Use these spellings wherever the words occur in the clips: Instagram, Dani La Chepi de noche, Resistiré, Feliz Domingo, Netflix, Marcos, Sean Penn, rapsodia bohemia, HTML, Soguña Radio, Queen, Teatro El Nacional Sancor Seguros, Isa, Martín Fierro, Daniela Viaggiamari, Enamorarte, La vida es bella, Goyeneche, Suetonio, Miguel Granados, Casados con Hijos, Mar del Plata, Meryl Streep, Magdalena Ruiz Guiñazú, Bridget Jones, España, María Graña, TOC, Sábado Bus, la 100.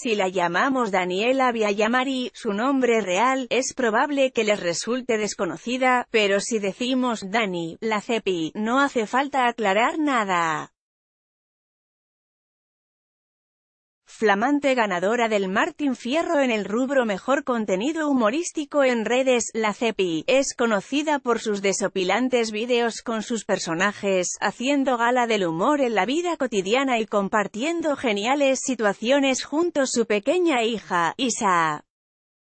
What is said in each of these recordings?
Si la llamamos Daniela Viaggiamari, su nombre real, es probable que les resulte desconocida, pero si decimos Dani La Chepi, no hace falta aclarar nada. Flamante ganadora del Martín Fierro en el rubro Mejor Contenido Humorístico en Redes, La Chepi es conocida por sus desopilantes vídeos con sus personajes, haciendo gala del humor en la vida cotidiana y compartiendo geniales situaciones junto a su pequeña hija, Isa.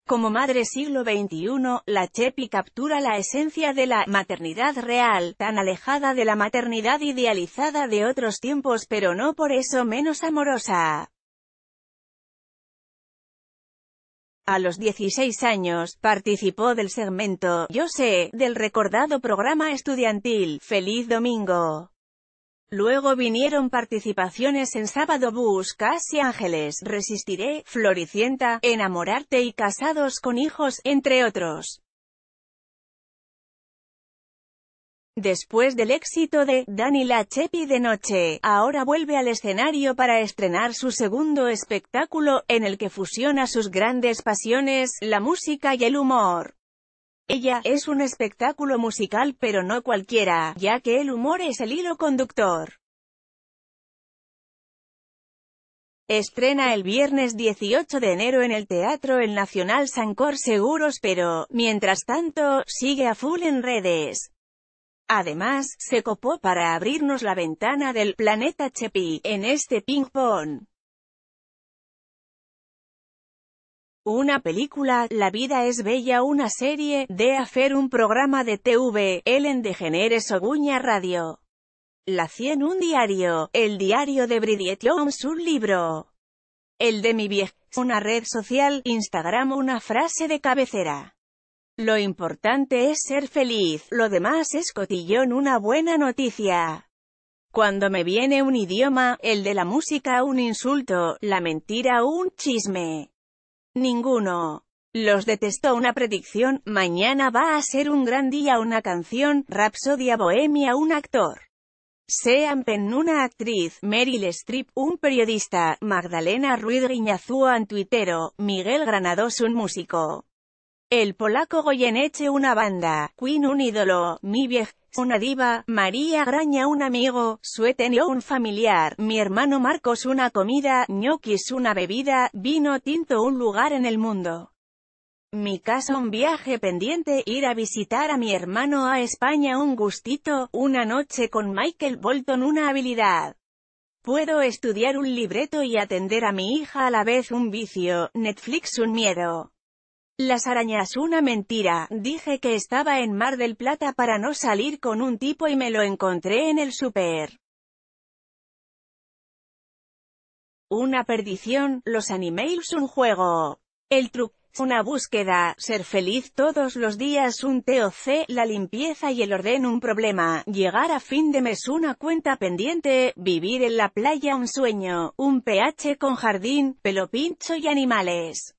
Como madre siglo XXI, La Chepi captura la esencia de la maternidad real, tan alejada de la maternidad idealizada de otros tiempos pero no por eso menos amorosa. A los 16 años, participó del segmento Yo sé, del recordado programa estudiantil Feliz Domingo. Luego vinieron participaciones en Sábado Bus, Casi Ángeles, Resistiré, Floricienta, Enamorarte y Casados con Hijos, entre otros. Después del éxito de Dani La Chepi de Noche, ahora vuelve al escenario para estrenar su segundo espectáculo, en el que fusiona sus grandes pasiones, la música y el humor. Ella es un espectáculo musical pero no cualquiera, ya que el humor es el hilo conductor. Estrena el viernes 18 de enero en el Teatro El Nacional Sancor Seguros pero, mientras tanto, sigue a full en redes. Además, se copó para abrirnos la ventana del planeta Chepi en este ping-pong. Una película, La vida es bella, una serie, de hacer un programa de TV, Ellen de Genere, Soguña Radio. La 100, un diario, el diario de Bridget Jones, un libro. El de mi vieja, una red social, Instagram, una frase de cabecera. Lo importante es ser feliz, lo demás es cotillón. Una buena noticia. Cuando me viene un idioma, el de la música, un insulto, la mentira, un chisme. Ninguno. Los detesto, una predicción, mañana va a ser un gran día, una canción, rapsodia bohemia, un actor. Sean Penn, una actriz, Meryl Streep, un periodista, Magdalena Ruiz Guiñazú, un tuitero, Miguel Granados, un músico. El polaco Goyeneche, una banda, Queen, un ídolo, mi vieja, una diva, María Graña, un amigo, Suetonio, un familiar, mi hermano Marcos, una comida, ñoquis, una bebida, vino tinto, un lugar en el mundo. Mi casa, un viaje pendiente, ir a visitar a mi hermano a España, un gustito, una noche con Michael Bolton, una habilidad. Puedo estudiar, un libreto, y atender a mi hija a la vez, un vicio, Netflix, un miedo. Las arañas, una mentira, dije que estaba en Mar del Plata para no salir con un tipo y me lo encontré en el súper. Una perdición, los animales, un juego. El truco, una búsqueda, ser feliz todos los días, un TOC, la limpieza y el orden, un problema, llegar a fin de mes, una cuenta pendiente, vivir en la playa, un sueño, un PH con jardín, pelo pincho y animales.